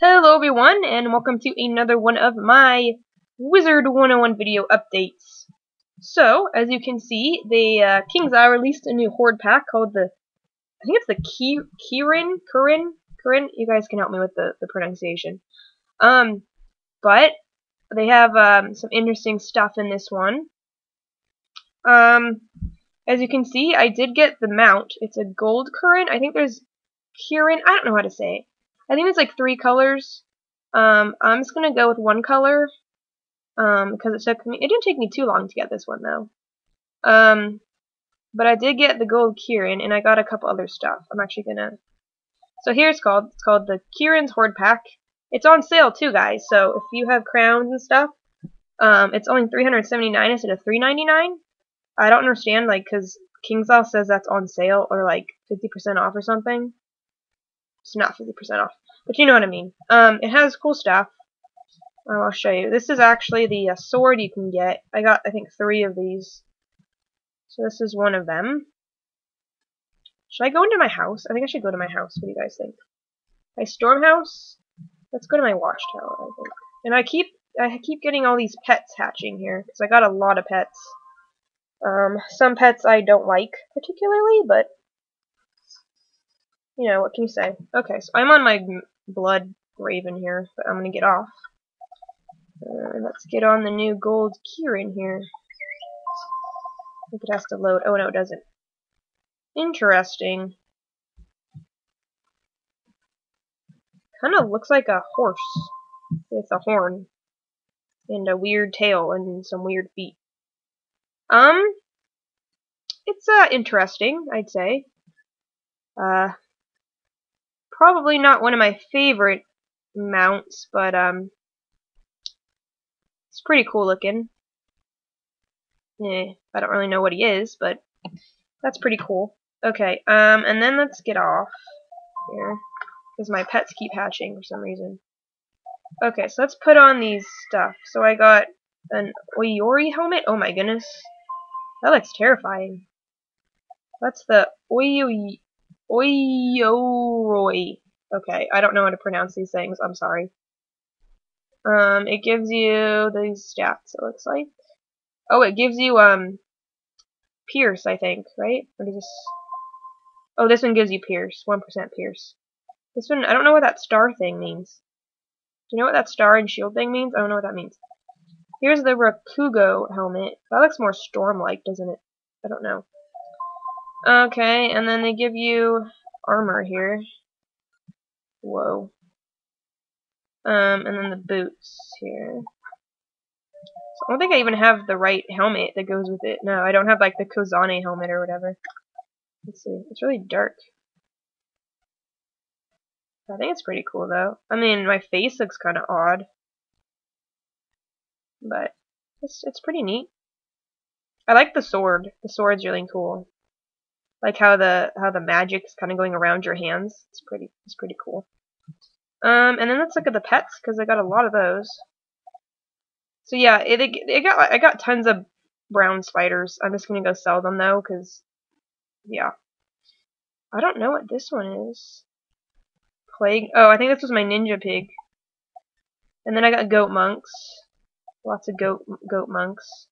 Hello everyone, and welcome to another one of my Wizard101 video updates. So, as you can see, the KingsIsle released a new horde pack called the, I think it's the Kirin? You guys can help me with the pronunciation. But they have some interesting stuff in this one. As you can see, I did get the mount. It's a gold Kirin. I think there's Kirin, I don't know how to say it. I think it's like three colors. I'm just gonna go with one color because it didn't take me too long to get this one though. But I did get the gold Kirin, and I got a couple other stuff. So here it's called the Kirin's Horde Pack. It's on sale too, guys. So if you have crowns and stuff, it's only $379 instead of $399. I don't understand, like, because KingsIsle says that's on sale or like 50% off or something. It's not 50% off, but you know what I mean. It has cool stuff. I'll show you. This is actually the sword you can get. I got, I think, three of these. So this is one of them. Should I go into my house? I think I should go to my house. What do you guys think? My storm house? Let's go to my watchtower, I think. And I keep getting all these pets hatching here, because I got a lot of pets. Some pets I don't like particularly, but you know, what can you say? Okay, so I'm on my blood raven here, but I'm gonna get off. Let's get on the new gold Kirin here. I think it has to load. Oh no, it doesn't. Interesting. Kind of looks like a horse with a horn and a weird tail and some weird feet. It's interesting, I'd say. Probably not one of my favorite mounts, but it's pretty cool looking. I don't really know what he is, but that's pretty cool. Okay, and then let's get off here, because my pets keep hatching for some reason. Okay, so let's put on these stuff. So I got an Oyori helmet. Oh my goodness, that looks terrifying. That's the Oyori. Oyori. Okay, I don't know how to pronounce these things. I'm sorry. It gives you these stats, it looks like. Oh, it gives you pierce, I think, right? Or does this... Oh, this one gives you pierce. 1% pierce. This one, I don't know what that star thing means. Do you know what that star and shield thing means? I don't know what that means. Here's the Rapugo helmet. That looks more storm-like, doesn't it? I don't know. Okay, and then they give you armor here. Whoa. And then the boots here. So I don't think I even have the right helmet that goes with it. No, I don't have, like, the Kozane helmet or whatever. Let's see. It's really dark. I think it's pretty cool, though. I mean, my face looks kind of odd. But it's pretty neat. I like the sword. The sword's really cool. Like how the magic is kind of going around your hands. It's pretty cool. And then let's look at the pets, because I got a lot of those. So yeah, I got tons of brown spiders. I'm just gonna go sell them though, because yeah, I don't know what this one is. Plague. Oh, I think this was my ninja pig. And then I got goat monks. Lots of goat monks.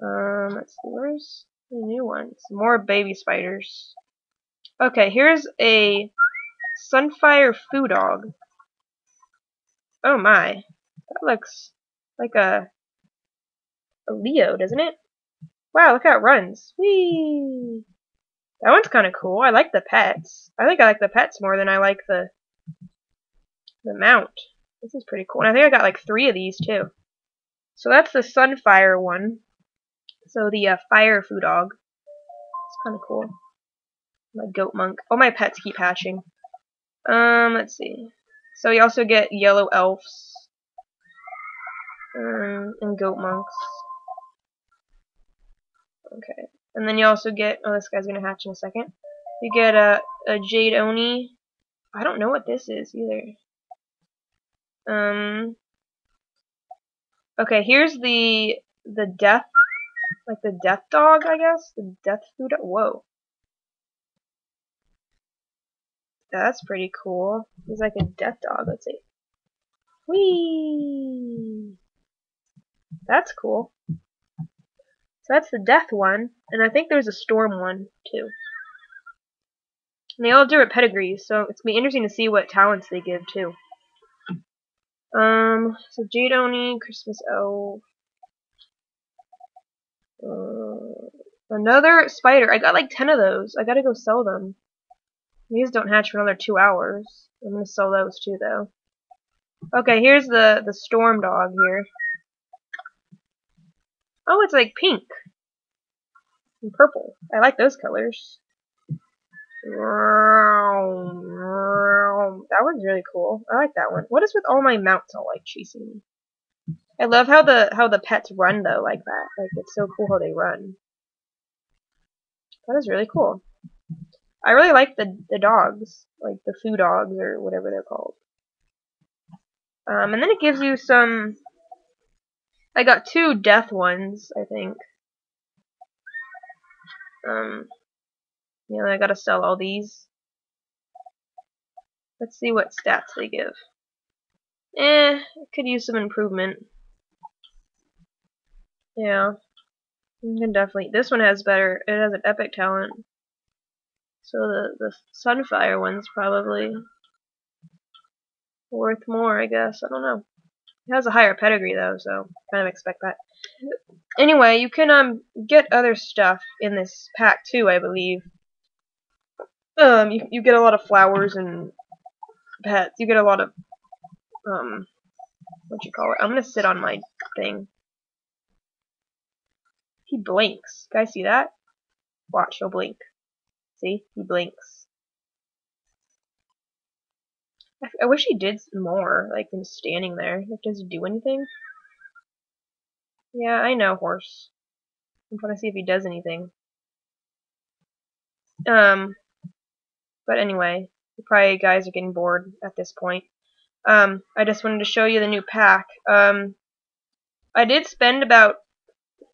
Let's see, where's the new ones. More baby spiders. Okay, here's a Sunfire Foo Dog. Oh my. That looks like a Leo, doesn't it? Wow, look how it runs. Whee! That one's kind of cool. I like the pets. I think I like the pets more than I like the mount. This is pretty cool. And I think I got like three of these too. So that's the Sunfire one. So the fire food dog. It's kind of cool. My goat monk. Oh, my pets keep hatching. Let's see. So you also get yellow elves and goat monks. Okay, and then you also get. Oh, this guy's gonna hatch in a second. You get a Jade Oni. I don't know what this is either. Okay, here's the death. Like the death dog, I guess? The death food dog? Whoa. That's pretty cool. He's like a death dog, let's see. Whee! That's cool. So that's the death one, and I think there's a storm one, too. And they all have different pedigrees, so it's going to be interesting to see what talents they give, too. So Jade Oni, Christmas Elf. Another spider. I got like 10 of those. I gotta go sell them. These don't hatch for another 2 hours. I'm gonna sell those too, though. Okay, here's the storm dog here. Oh, it's like pink and purple. I like those colors. That one's really cool. I like that one. What is with all my mounts all like chasing me? I love how the pets run though like that. Like it's so cool how they run. That is really cool. I really like the dogs, like the Foo Dogs or whatever they're called. And then it gives you some. I got 2 death ones, I think. You know, I gotta sell all these. Let's see what stats they give. Could use some improvement. Yeah. You can definitely. This one has better. It has an epic talent. So the Sunfire one's probably worth more, I guess. I don't know. It has a higher pedigree though, so kind of expect that. Anyway, you can get other stuff in this pack too, I believe. You get a lot of flowers and pets. You get a lot of what you call it? I'm gonna sit on my thing. He blinks. Guys, see that? Watch, he'll blink. See? He blinks. I wish he did more, like, than standing there. Like, does he do anything? Yeah, I know, horse. I'm trying to see if he does anything. But anyway, you probably guys are getting bored at this point. I just wanted to show you the new pack. I did spend about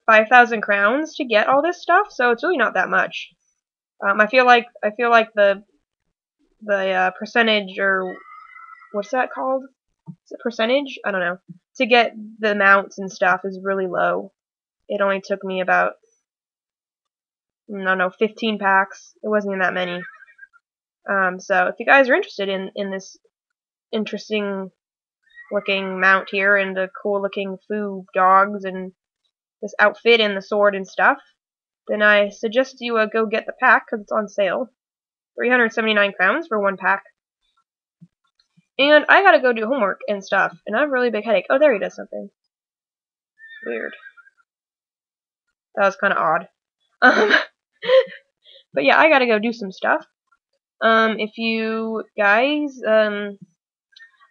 5,000 crowns to get all this stuff, so it's really not that much. I feel like the percentage, or what's that called? Is it percentage? I don't know. To get the mounts and stuff is really low. It only took me about, I don't know, 15 packs. It wasn't even that many. So if you guys are interested in this interesting looking mount here and the cool looking Foo Dogs and this outfit and the sword and stuff, then I suggest you go get the pack because it's on sale. 379 crowns for 1 pack. And I gotta go do homework and stuff, and I have a really big headache. Oh, there he does something. Weird. That was kind of odd. But yeah, I gotta go do some stuff. If you guys, oh,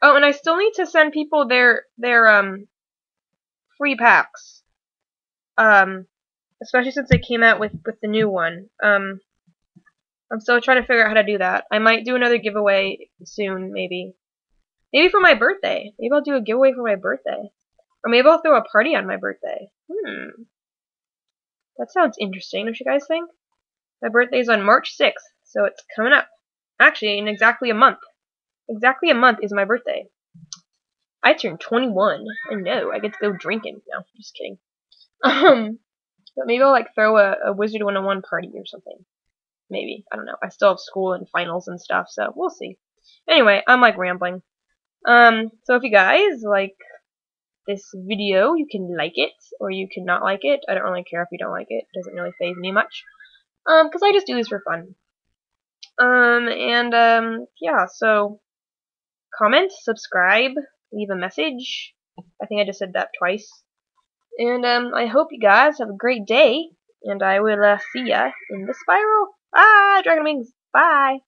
and I still need to send people their free packs. Especially since they came out with the new one. I'm still trying to figure out how to do that. I might do another giveaway soon, maybe. Maybe for my birthday. Maybe I'll do a giveaway for my birthday. Or maybe I'll throw a party on my birthday. That sounds interesting, don't you guys think? My birthday's on March 6th, so it's coming up. Actually, in exactly a month. Exactly a month is my birthday. I turned 21. I know, I get to go drinking. No, just kidding. But maybe I'll like throw a Wizard101 party or something. Maybe. I don't know. I still have school and finals and stuff, so we'll see. Anyway, I'm like rambling. So if you guys like this video, you can like it, or you can not like it. I don't really care if you don't like it. It doesn't really faze me much. Because I just do these for fun. Yeah, so comment, subscribe, leave a message. I think I just said that twice. And I hope you guys have a great day, and I will see ya in the spiral. Bye, Dragon Wings. Bye.